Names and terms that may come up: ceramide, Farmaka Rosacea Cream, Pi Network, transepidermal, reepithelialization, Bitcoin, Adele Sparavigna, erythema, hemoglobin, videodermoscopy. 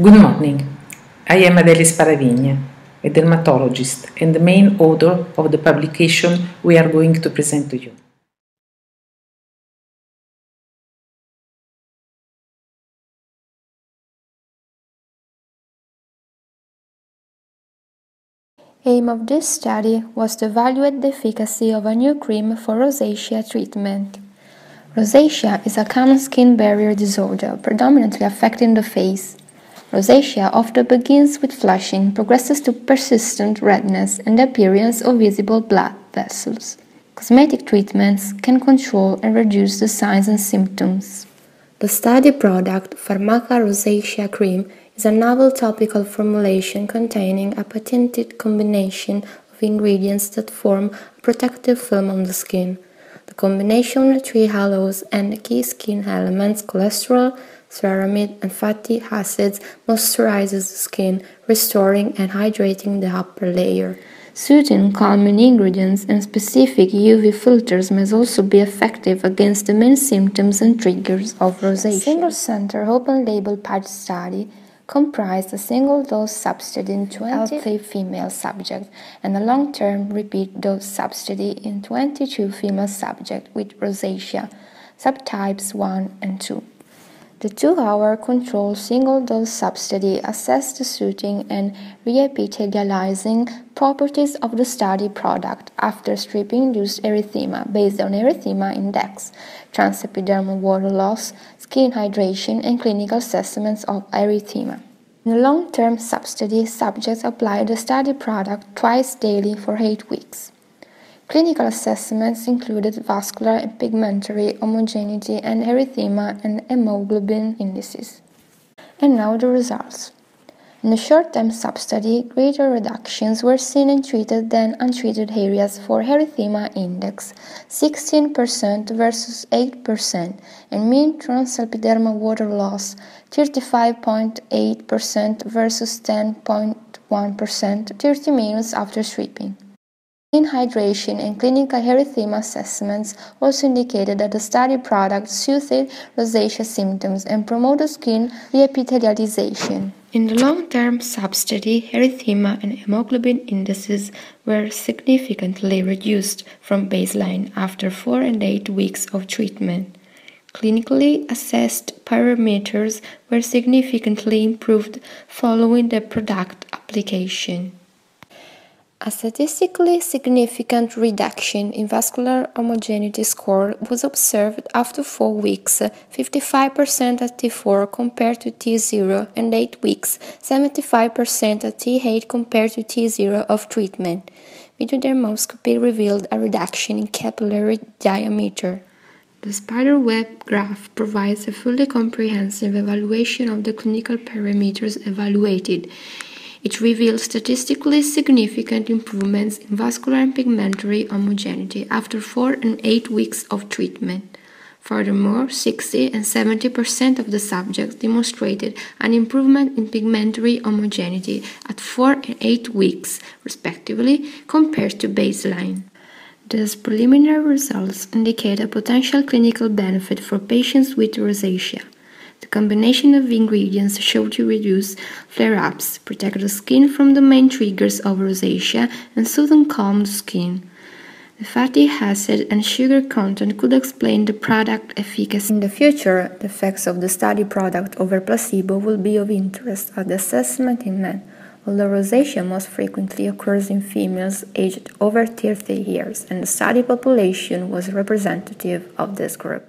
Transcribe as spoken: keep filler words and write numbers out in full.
Good morning, I am Adele Sparavigna, a dermatologist and the main author of the publication we are going to present to you. Aim of this study was to evaluate the efficacy of a new cream for rosacea treatment. Rosacea is a common skin barrier disorder, predominantly affecting the face. Rosacea often begins with flushing, progresses to persistent redness and the appearance of visible blood vessels. Cosmetic treatments can control and reduce the signs and symptoms. The study product, Farmaka Rosacea Cream, is a novel topical formulation containing a patented combination of ingredients that form a protective film on the skin. The combination of three halos and the key skin elements, cholesterol, ceramide and fatty acids, moisturizes the skin, restoring and hydrating the upper layer. Certain calming ingredients and specific U V filters may also be effective against the main symptoms and triggers of rosacea. A single-center open-label patch study comprised a single-dose substudy in twenty healthy female subjects and a long-term repeat-dose substudy in twenty-two female subjects with rosacea, subtypes one and two. The two-hour controlled single-dose substudy assessed the soothing and reepithelializing properties of the study product after stripping-induced erythema based on erythema index, transepidermal water loss, skin hydration, and clinical assessments of erythema. In the long-term substudy, subjects applied the study product twice daily for eight weeks. Clinical assessments included vascular and pigmentary homogeneity and erythema and hemoglobin indices. And now the results. In the short-term sub-study, greater reductions were seen in treated than untreated areas for erythema index, sixteen percent versus eight percent, and mean transepidermal water loss, thirty-five point eight percent versus ten point one percent, thirty minutes after stripping. Skin hydration and clinical erythema assessments also indicated that the study product soothed rosacea symptoms and promoted skin reepithelialization. In the long-term substudy, erythema and hemoglobin indices were significantly reduced from baseline after four and eight weeks of treatment. Clinically assessed parameters were significantly improved following the product application. A statistically significant reduction in vascular homogeneity score was observed after four weeks, fifty-five percent at T four compared to T zero, and eight weeks, seventy-five percent at T eight compared to T zero of treatment. Videodermoscopy revealed a reduction in capillary diameter. The spiderweb graph provides a fully comprehensive evaluation of the clinical parameters evaluated. It reveals statistically significant improvements in vascular and pigmentary homogeneity after four and eight weeks of treatment. Furthermore, sixty and seventy percent of the subjects demonstrated an improvement in pigmentary homogeneity at four and eight weeks, respectively, compared to baseline. These preliminary results indicate a potential clinical benefit for patients with rosacea. The combination of ingredients showed to reduce flare-ups, protect the skin from the main triggers of rosacea, and soothe and calm the skin. The fatty acid and sugar content could explain the product efficacy. In the future, the effects of the study product over placebo will be of interest at the assessment in men, although rosacea most frequently occurs in females aged over thirty years, and the study population was representative of this group.